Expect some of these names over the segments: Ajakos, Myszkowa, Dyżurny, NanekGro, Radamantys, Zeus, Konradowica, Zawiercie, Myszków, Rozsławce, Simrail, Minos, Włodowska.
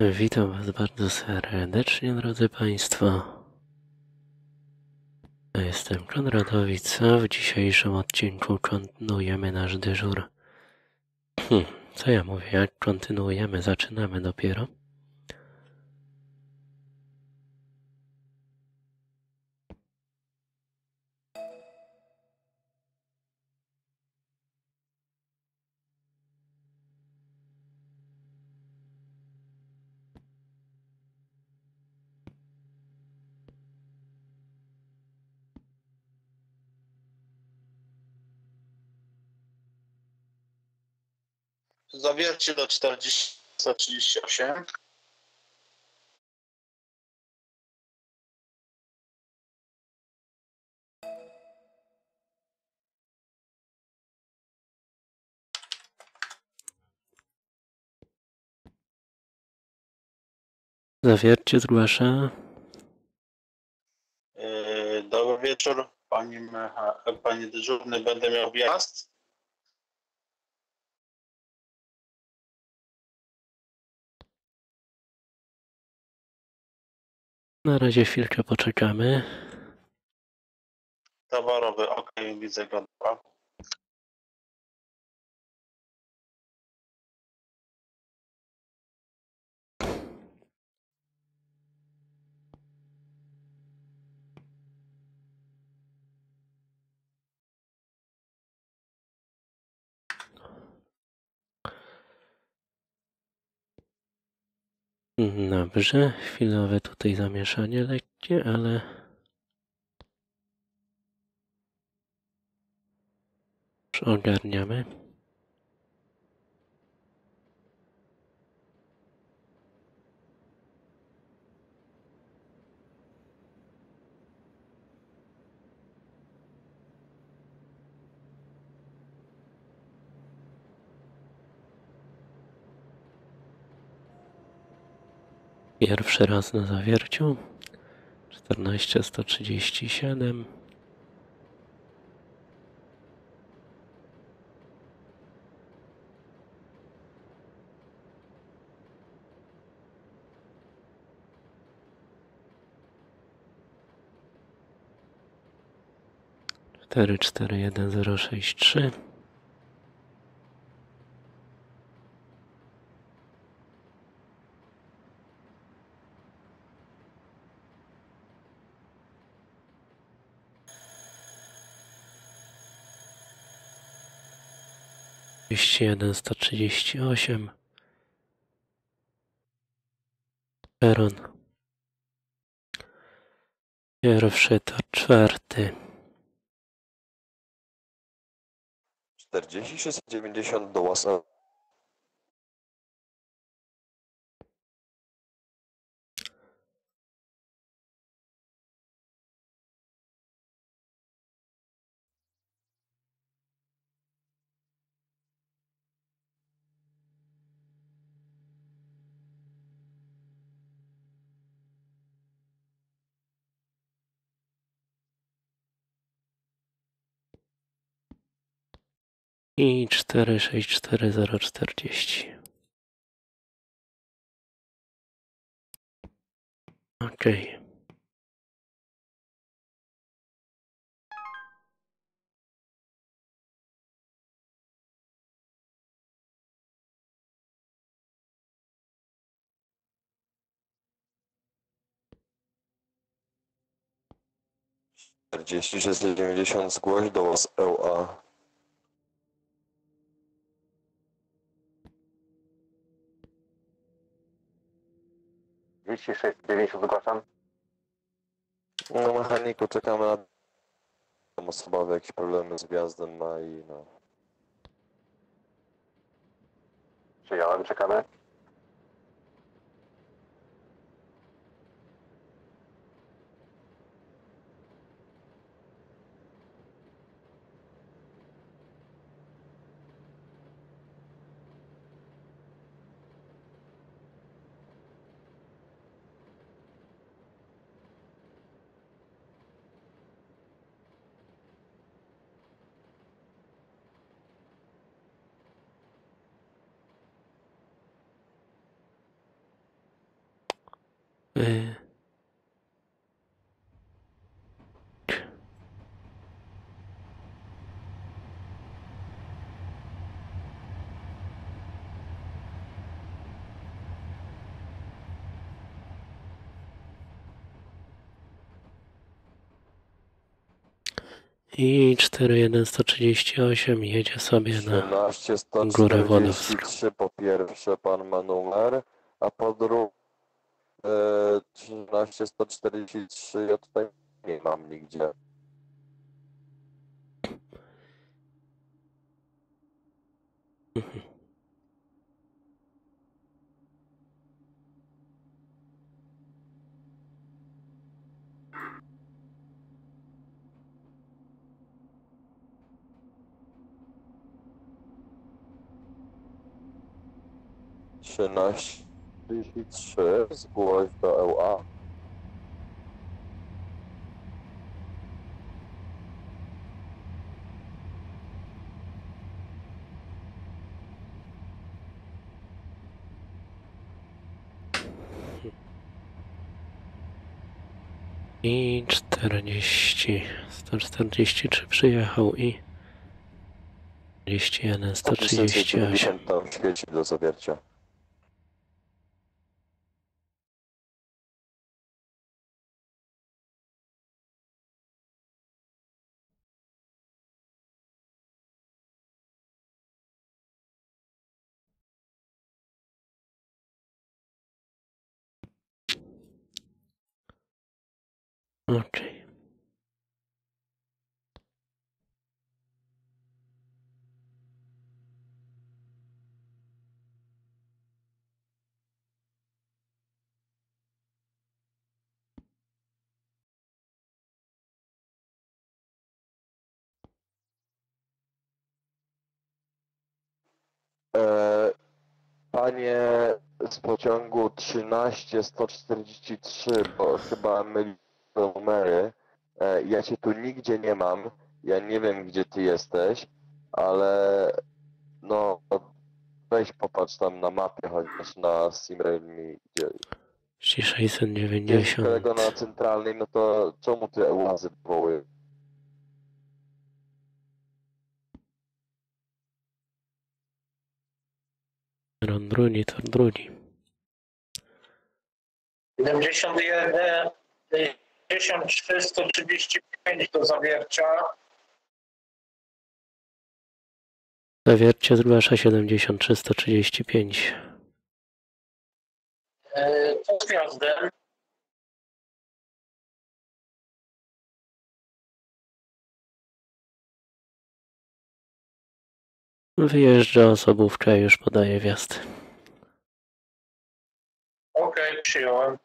Witam Was bardzo serdecznie, drodzy Państwo. Ja jestem Konradowica. W dzisiejszym odcinku kontynuujemy nasz dyżur. Co ja mówię? Jak kontynuujemy? Zaczynamy dopiero. Zawiercie do 4038. Zawiercie zgłasza. Dobry wieczór, panie dyżurny, będę miał wjazd. Na razie chwilkę poczekamy. Towarowy, ok, widzę go. Dobrze, chwilowe tutaj zamieszanie lekkie, ale... już ogarniamy. Pierwszy raz na Zawierciu, 14137. Peron. Pierwszy to czwarty. 4690 do łasa. I 464040. Okej. Okay. 4690 zgłoś do was LA. Zgłaszam. No mechaniku, czekamy na... Tam osobowy jakieś problemy z wjazdem ma i no... Przyjąłem, czekamy. I 41138 jedzie sobie na górę Włodowską. Po pierwsze pan ma numer, a po drugie 13143 ja tutaj nie mam nigdzie. Zgłoś do EUA. I 143 przyjechał i 41, 138 tam świeci do Zawiercia. Okej. Panie z pociągu 13143, bo chyba myli numery. Ja cię tu nigdzie nie mam, ja nie wiem gdzie ty jesteś, ale no weź popatrz tam na mapie, chociaż na Simrail mi idzie. 690. Tego na centralnej, no to czemu ty łazy były? Ron bruni, tor bruni. 71. 10335 do Zawiercia. Zawiercie zgłasza 70335. To z gwiazdem. Wyjeżdża osobówka, już podaje wjazd. Okej, przyjąłem.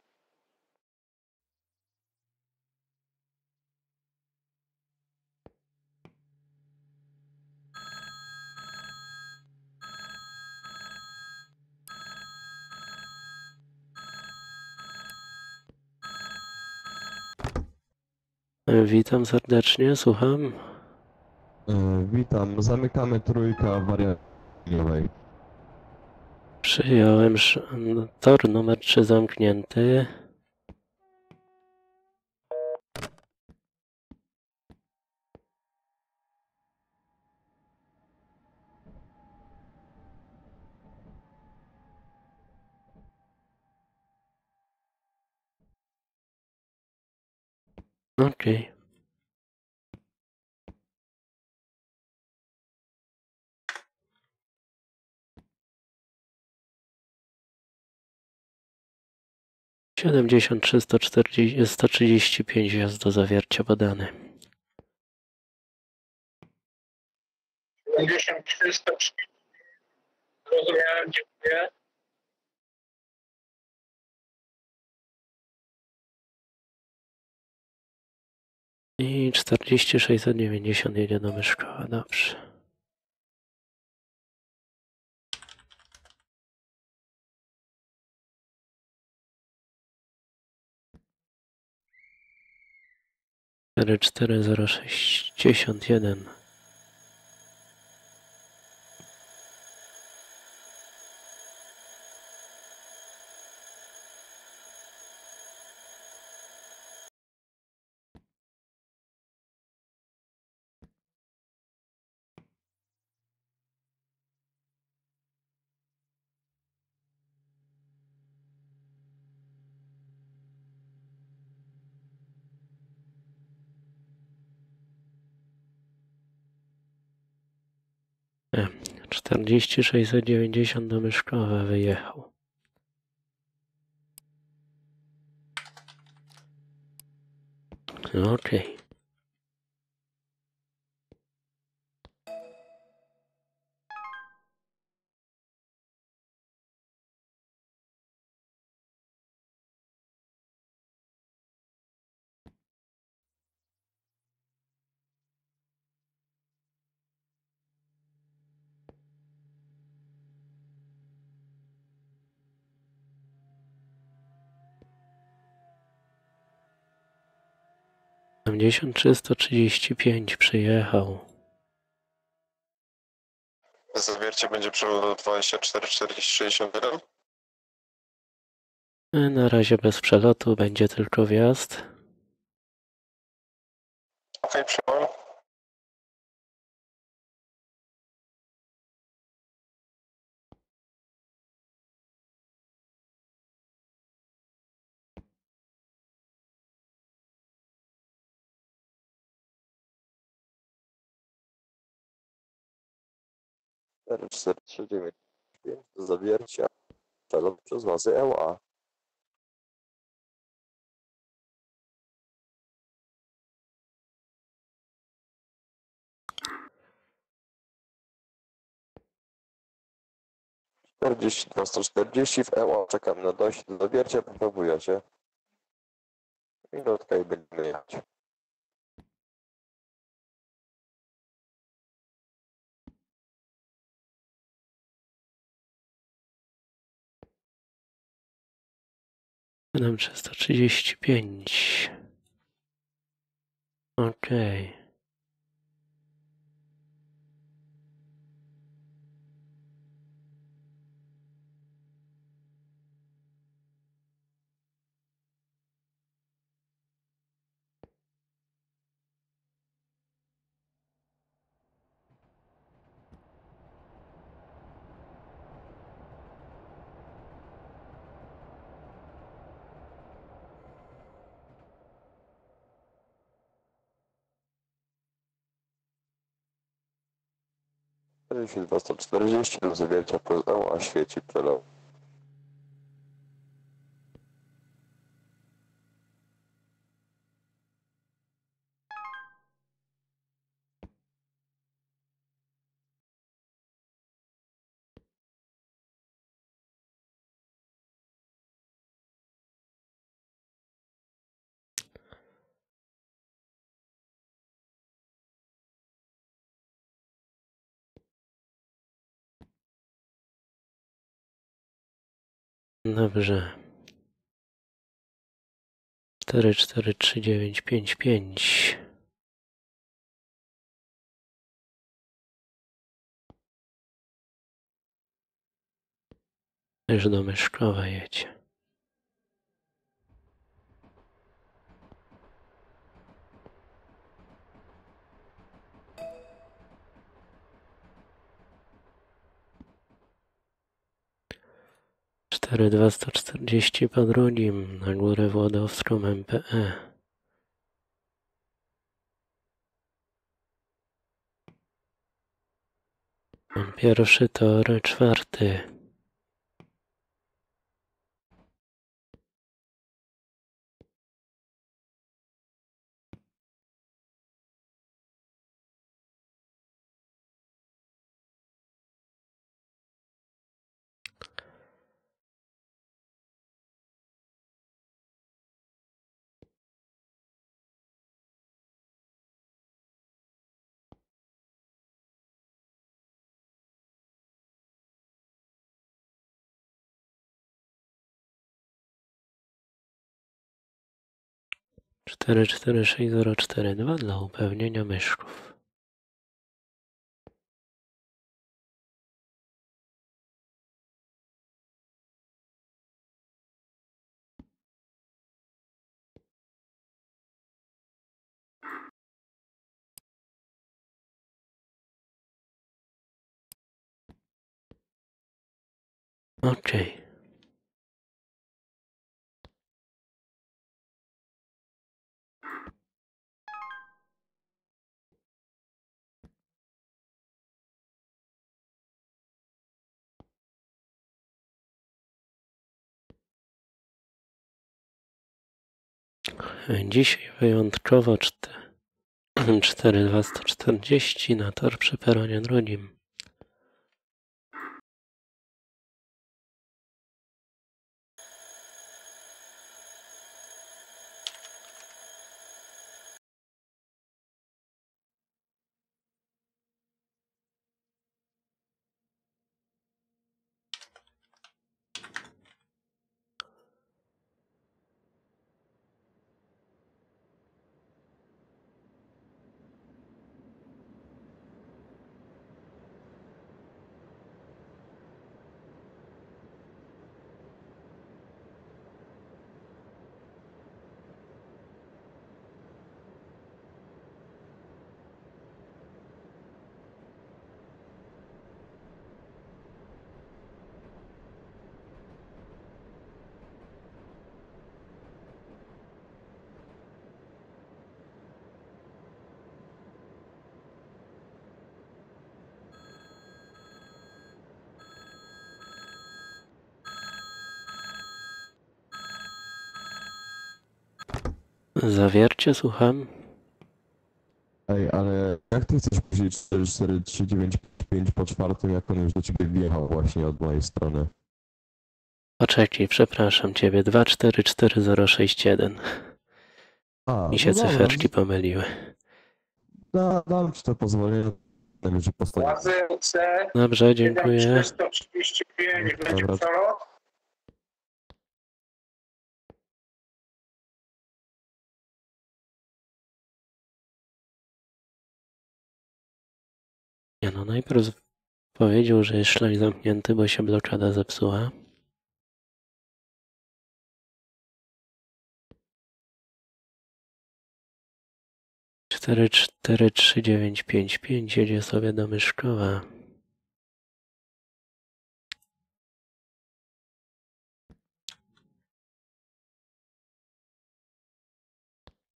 Witam serdecznie, słucham. Witam, zamykamy trójkę wariacyjnej. Przyjąłem tor numer 3 zamknięty. Okej. Okay. 70335 wjazd do Zawiercia badany. 70335. Rozumiałem, dziękuję. I 40690 jedzie do Myszkowa, dobrze. Cztery 4061. 40690 do Myszkowa wyjechał. Okej. Pięć przyjechał. Zawiercie będzie przewodu 24 461. Na razie bez przelotu, będzie tylko wjazd. Okej, przełom. Zawiercia, celem przez nazwę LA. W LA czekam na dojść do Zawiercia, popróbuję się. Minutka i będziemy jechać. Nam 335. Okej. Jeśli 240 do Zawiercia przez LA świeci przelot. Dobrze. 443955. Też do Myszkowa jedzie. Cztery 240 po drugim na górę Włodowską MPE. Pierwszy tor, czwarty. Cztery 44642 dla upewnienia Myszków. Okej. Dzisiaj wyjątkowo 4240 na tor przy peronie drugim. Zawiercie, słucham. Ej, ale jak ty chcesz powiedzieć 4, 4, 3, 9, 5 po czwartym, jak on już do ciebie wjechał właśnie od mojej strony? Poczekaj, przepraszam ciebie, 2, 4, 4, 0, 6, 1. Mi się cyferki pomyliły. Dam ci to pozwolenie, że postawię. Dobrze, dziękuję. Dobra. Nie, no najpierw powiedział, że jest szlak zamknięty, bo się blokada zepsuła. Cztery, 4, 3, 9, 5, 5 jedzie sobie do Myszkowa.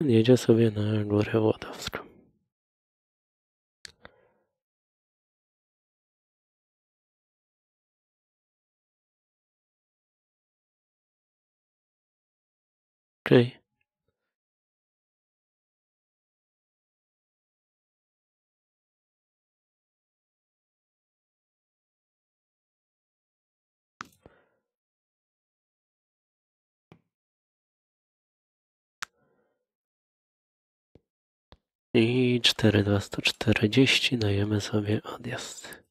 Jedzie sobie na górę Włodowską. Okej. I 4240 dajemy sobie odjazd.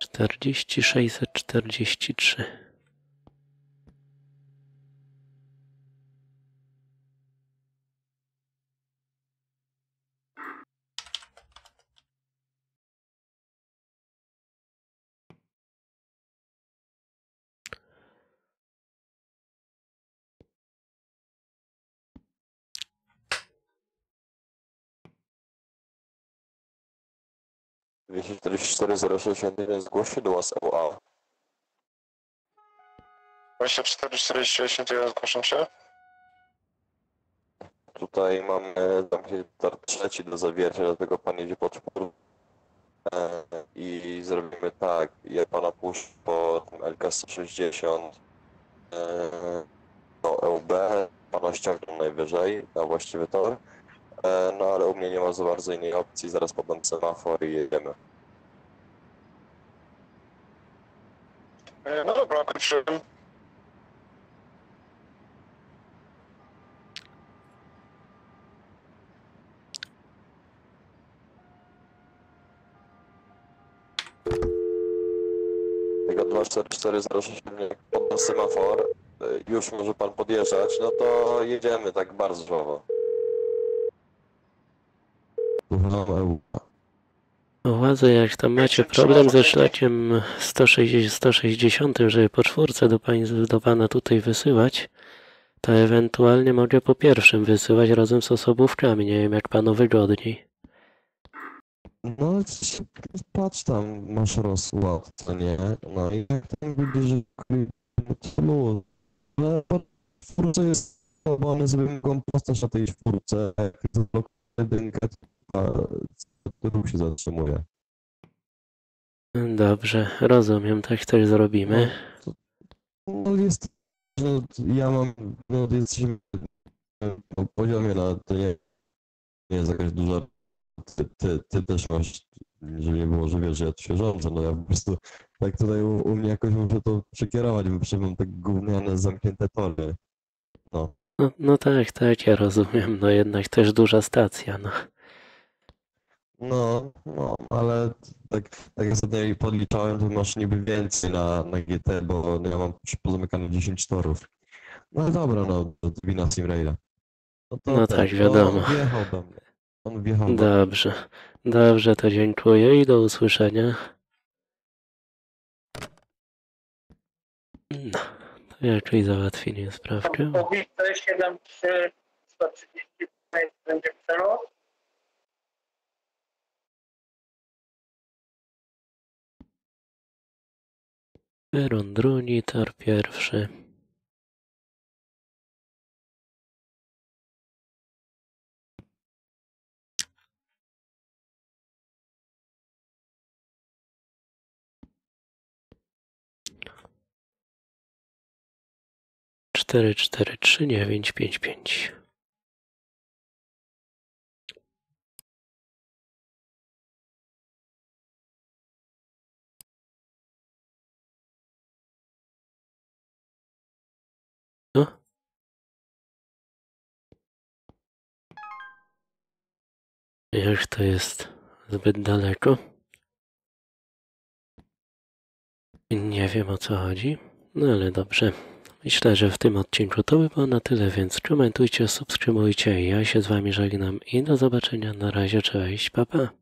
(40 643)24061, zgłoś się do nas, EWA. 24061, zgłaszam się. Tutaj mamy tor trzeci do Zawiercia, dlatego pan jedzie po czwórkę. I zrobimy tak, ja pana puszczę po LK160 do EUB, pana ściągną najwyżej na właściwy tor. No ale u mnie nie ma za bardzo innej opcji, zaraz podam semafor i jedziemy. No dobra, kończymy. Tego 24067, podam semafor, już może pan podjeżdżać, no to jedziemy tak bardzo żwawo. Władze, jak tam macie problem ze szlakiem 160, żeby po czwórce do pana tutaj wysyłać, to ewentualnie mogę po pierwszym wysyłać razem z osobówkami, nie wiem jak panu wygodniej. No patrz tam, masz rozsławce, co nie? No i jak tam widzisz, że czwórce jest, bo mamy zwykłą postać na tej czwórce. Jak zablokuje jedynkę, to ruch się zatrzymuje. Dobrze, rozumiem, tak coś zrobimy. No jest, że ja mam, no jesteśmy na poziomie, na to nie jest jakaś duża, ty też masz, żeby nie było, że wiesz, że ja tu się rządzę, no ja po prostu tak tutaj u mnie jakoś muszę to przekierować, bo przecież mam tak gówniane, zamknięte tory. No. No tak, ja rozumiem, no jednak też duża stacja, no. No, ale tak ostatnio podliczałem, to masz niby więcej na GT, bo ja mam pozamykane 10 torów. No dobra, no, to wina Simraila. No tak, wiadomo. On wjechał do mnie. Dobrze, to dziękuję i do usłyszenia. No, to raczej załatwienie sprawki. Peron drugi, tor pierwszy. Cztery, 4, 3, 9, 5, 5. No. Już to jest zbyt daleko. Nie wiem, o co chodzi, no ale dobrze. Myślę, że w tym odcinku to by było na tyle, więc komentujcie, subskrybujcie. Ja się z wami żegnam i do zobaczenia. Na razie, cześć, pa pa.